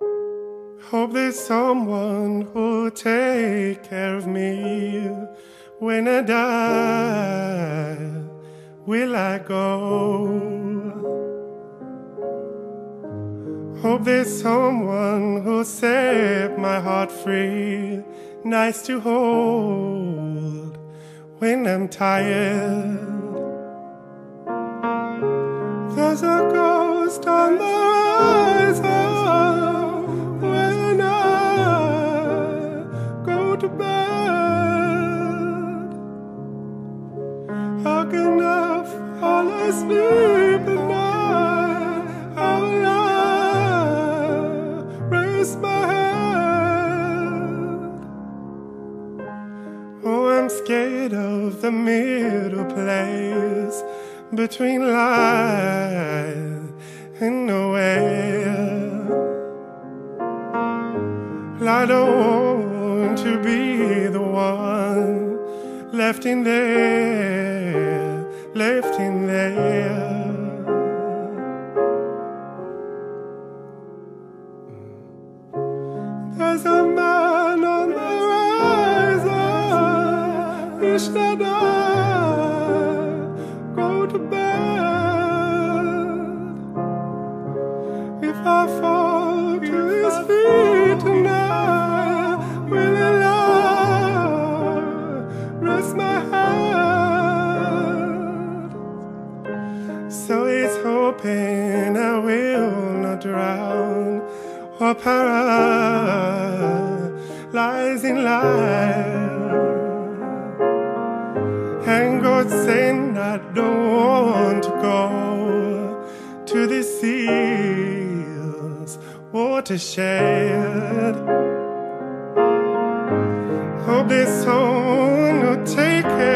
Hope there's someone who'll take care of me. When I die, will I go? Hope there's someone who'll set my heart free, nice to hold when I'm tired. There's a ghost on the horizon when I go to bed. How can I fall asleep at night? How will I raise my head? Oh, I'm scared of the middle place between life and nowhere. I don't want to be the one left in there, left in there. There's a man on the horizon, wish that I fall to his feet tonight, will the Lord rest my heart? So he's hoping I will not drown or paralyze in life. And God saying I don't want to go to the sea watershed. Hope this someone will take care.